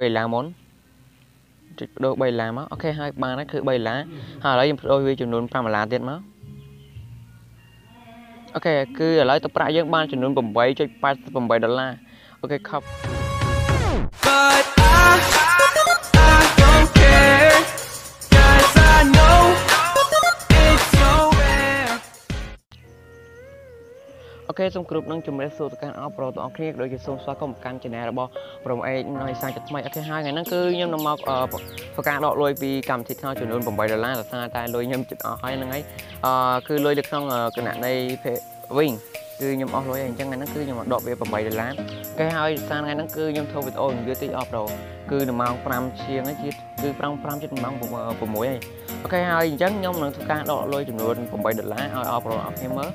bay lá món đôi bay lá má ok hai ba nó cứ bay lá hà lấy đôi vi chừng nôn pha mà lá tiền má ok cứ lấy tập ra những ban chừng nôn bầm bay chơi ba bầm bay $1 ok khóc. Ok, xong group nâng chùm lên sưu tất cả áo pro tụi ông kia đôi khi xong xóa có một căn trên này là bo pro ai nói sang chặt mày ok hai ngày nâng cứ nhâm nằm mọc ở phần cạn đọ lôi vì cầm thịt thao chuyển luôn vòng $7 là xa tay lôi nhâm chụp ở hai nâng ấy cứ lôi được xong ở cái nạn đây phải win cứ nhâm ở lôi anh chẳng ngày nâng cứ nhâm đọ về vòng $7 cái hai sang ngày nâng cứ nhâm thâu về ôn dưới tí off rồi cứ nằm mọc pram chiêng ấy cứ pram chết mong vùng mũi này ok hai chẳng nhâm nâng thực ca đọ lôi chuyển luôn vòng $7 off rồi off thêm mới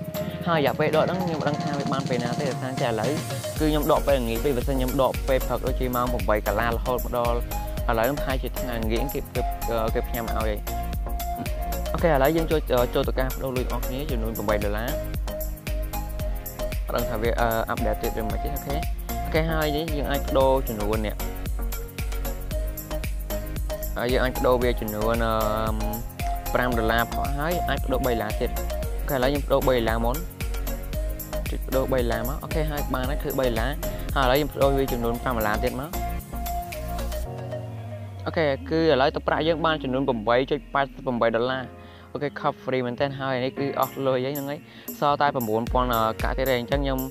hai giả về đợi đăng nhiều đăng thang về ban về nào để sang trả lấy cứ nhom đọp về nghỉ về sân nhom đọp về thật đôi khi mang một bảy cả la hồn một đo lấy năm 2 triệu thằng nghỉ kịp nhà mạo vậy ok lấy dân cho tụi ca đôi lùi off nhé cho nuôi một $7 đăng thang về update tuyệt rồi mà chết thế ok hai đấy dân ai đô cho nuôi nè dân ai đô về cho nuôi $5 họ hái ai đô bay lá thiệt ok lấy đô bay lá món đôi bay lá má ok hai ba nó cứ bay lá hà lấy đôi vi chừng nôn pha mà lá tiền má ok cứ lấy tập ra những ban chừng nôn bầm bay chơi ba $7 ok khóc free mình tên hai này cứ off lôi giấy nâng ấy so tay bầm bốn con cả thế này chắc nhom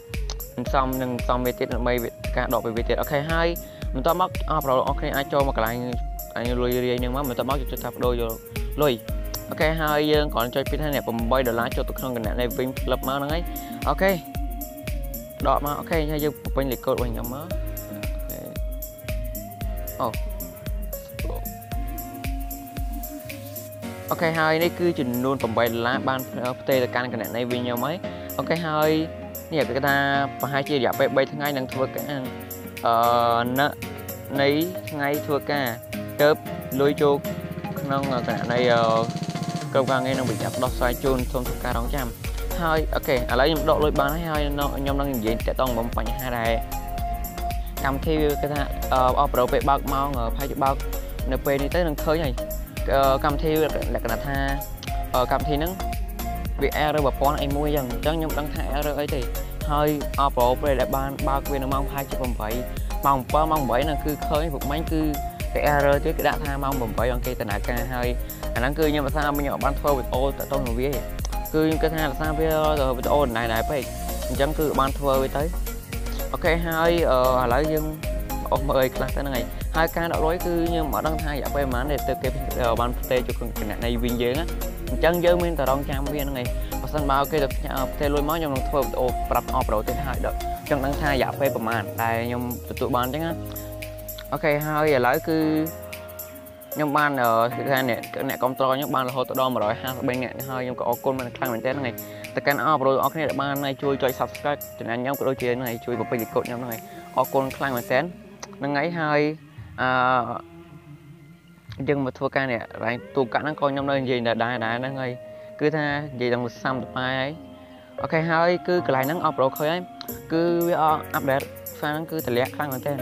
xong nhưng xong về tiết mày cả đọt về tiết ok hai mình tao mắc rồi ok ai cho mà cả anh lôi riêng nhưng má mình tao mắc cho tập đôi rồi lôi ok hai dương còn chơi pin hai này $7 cho tụi con cái này vinh lập má nâng ấy ok đọ mà ok hay dương quanh lịch cột quanh nhóm má ok hai này cứ chỉnh luôn $7 ban tê là can cái này vinh nhau mấy ok hai này cái ta và hai chia giảm bay tháng ngày đang thua cái nợ nấy ngày thua cả chớp lôi chuột nâng cái này cơ quan nghe nó bị chặt đọt xoay chôn xong thua ca đóng trăm hai ok lấy những độ lôi bán hay hai nhóm đang diễn trẻ toàn bóng bánh hai này cầm theo cái thằng opera về bạc mau ngờ phải bạc nộp về đi tới lần khơi này cầm theo là cái thà cầm theo nắng bị air và con anh mua dần chẳng nhóm đang thay air ấy thì hơi opera về lại bán bạc về nó mong 2 triệu 7 mong 7 là cứ khơi phục máy cứ cái air chứ cái đạn tha mong 7 bằng cây tần ạc hơi anh cứ nhưng mà sao bây giờ bán thôi bị ô tại tôi người biết cứ cái thang là sang video rồi video này phải chẳng cứ ban thua với tới ok hai lấy dương ông ơi là thế này hai ca đạo lối cứ nhưng mà đăng thai giả quay mán để từ cái ban tê cho cái này viên dễ á chẳng dơ mình tờ đông trang viên này và sân bao kia được theo lối máu nhầm đồng thua video bật off đầu tiên hai đợt chẳng đăng thai giả quay của màn tại nhầm tụi ban chắc á ok hai giờ lấy cứ nhóm ban ở thực ra này cái này control nhóm ban là hỗ trợ đo mà rồi ha bên này hơi nhóm có icon mình căng mình test này tất cả nó rồi ok này ban này chui chơi subscribe cho nên nhóm có đôi chuyện này chui vào bên dịch cột nhóm này icon căng mình test nó ngáy hơi nhưng mà thua ca này lại tụ cả nó coi nhóm nơi gì là đá nó ngay cứ tha gì đồng xăm tập mai ấy ok hơi cứ lại nó off rồi khơi ấy cứ update sang nó cứ thể lẽ căng mình test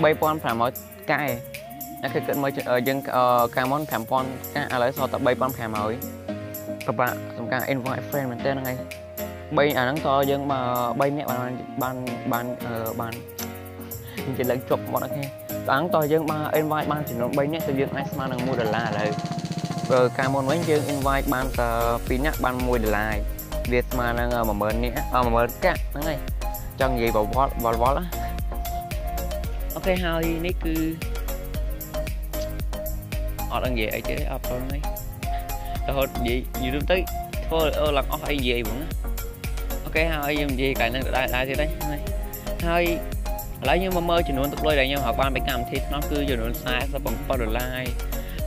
bay pon phải mọi cái khi cận mới dân camon thảm pon cái lấy so tập bay pon thảm mới các bạn chúng ta invite friend mình tên ngay bay nắng to dân mà bay mẹ bạn chỉ là chụp bọn anh nghe nắng to dân mà invite ban chỉ nó bay nhé từ dân Iceman đang mua $1 đấy rồi camon mấy dân invite ban từ pin nhá ban mua $1 Việt mà đang mà mới nhé mà mới cả nó ngay chẳng gì bảo đó ok hai này cứ họ đang về ấy chứ ở con này thôi gì đúng tới thôi là có phải về vẫn ok hai em về cái này lại thế đấy hai lấy nhưng mà mơ chỉ muốn tập lôi đại nhau học ban phải làm thì nó cứ giờ nó sai sẽ bằng $1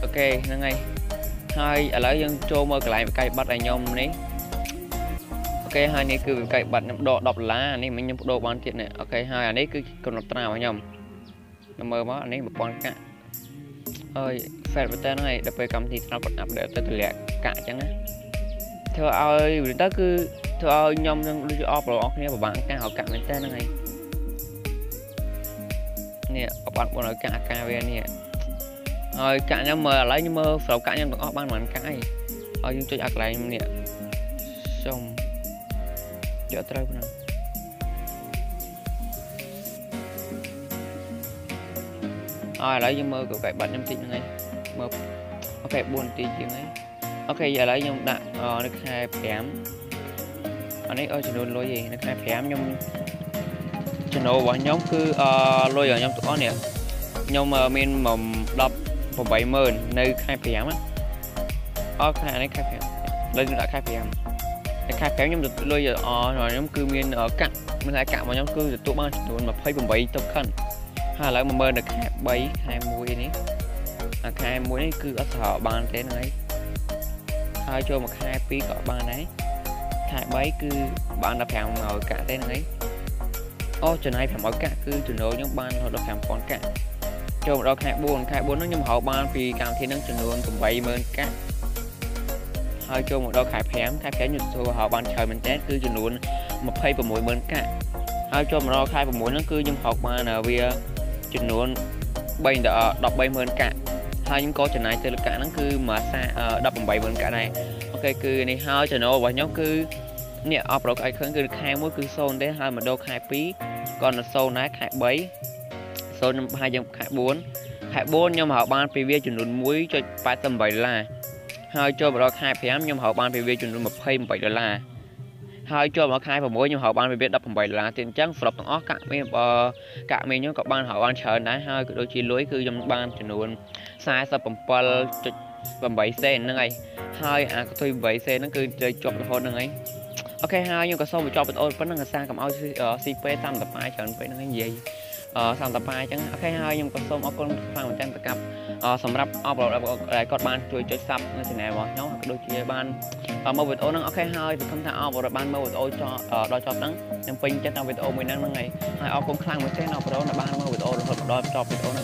ok nó ngay hai lấy dân cho mơ lại cái bắt đại nhau đấy ok hai này cứ cái bật độ đọc lá này mình nhập độ ban thiệt này ok hai anh ấy cứ còn đọc nào nhau mơ mà anh ấy một con cả ơi phải với tên này đập về cầm thì nó còn để tới từ lẹ cả chẳng á thôi ơi người ta cứ thôi ơi nhom đang off rồi off nha bạn ca họ cạn với tên này nè các bạn bọn nó cả cà về nè rồi cả nhà mờ lấy nhưng mơ pháo cả nhà bọn ban màn cái rồi chúng tôi đặt lại nè xong giờ tới bên này rồi lấy nhưng mơ của các bạn em tin này mơ ok buồn tin tiếng ấy ok giờ lấy nhưng đặt nước hai phém ở đây ở channel lôi gì nước hai phém nhưng channel của nhóm cứ lôi ở nhóm tụi nè nhưng mà mình mầm đập một 70 nơi hai phém á ok này khai phém lấy lại khai phém khai phém nhưng được lôi giờ rồi nhóm cư miền ở cạnh mình lại cạn vào nhóm cư tụi ban luôn mà phây 7 tập khăn hai lấy mà mơ được 7 20 này hai mũi cứ ở thọ bàn thế này hai cho một hai pí cọ bàn đấy hai bấy cứ bạn đã phèm ngồi cả thế này ô trường này phải mỗi cả cứ trường đối những ban họ đã phèm con cả cho một đôi hai buồn nó nhưng họ ban vì cảm thấy nâng trường luôn cùng 70 cả hai cho một đôi khai phèm nhụt thôi họ ban trời mình test cứ trường luôn một hay và mũi mình cả hai cho một đôi khai và mũi nó cứ nhưng họ ban là vì trường luôn bên đã đọc 70 cả hai những có channel này từ cả nó cứ mở xa đập 7 bên cả này ok cứ này hai channel và nhóm cứ nhẹ up rồi cái khấn cứ hai mũi cứ zone đấy hai mà đô hai pí còn là zone này hai bấy zone hai dòng hai bốn nhưng mà họ ban PV chuyển luôn mũi cho 7 là hai cho vào hai phém nhưng họ ban PV chuyển luôn 127 là hai cho vào hai và mũi nhưng họ ban PV đập 7 là tiền trắng flop nó cả mình nhóm các bạn họ ban chờ này hai đôi chi lối cứ trong ban chuyển luôn sai sập bầm pal bầm bảy sen nữa ngay hai à thôi bảy sen nó cứ chơi chọc thôi nữa ngay ok hai nhưng có sau mà cho bật ôn vẫn đang sang cầm ao cp tam tập hai chẳng phải năng gì tam tập hai chẳng ok hai nhưng có sau mà con phang một trăm tập cặp sắm ráp upload lại các bạn chơi sập như thế này mà nhóm đôi chia ban màu bật ôn năng ok hai thì không thà upload ban màu bật ôn cho đôi chọc năng em pin chắc tao bật ôn mình năng năng ngay hai upload khang một cái nào bật ôn là ban màu bật ôn rồi đôi chọc bật ôn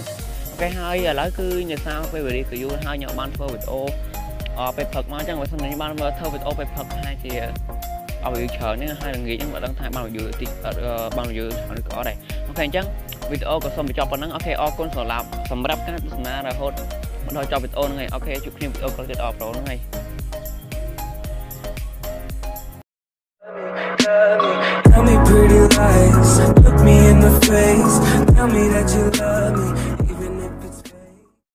cái hai là lá cứ như sao về đi cứ vô hai nhỏ ban phơi vịt ô về phật mà chẳng phải xong này ban thơ vịt ô về phật hai thì ở bây chờ nên hai lần nghĩ chẳng phải đang thay ban vừa thì ban vừa có này ok chăng vịt ô có xong bị cho con nắng ok o con sờ làm sầm đắp các na rồi hốt rồi cho vịt ô này ok chụp phim vịt ô có tuyệt ọp rồi này tell me pretty lies look me in the face tell me that you love me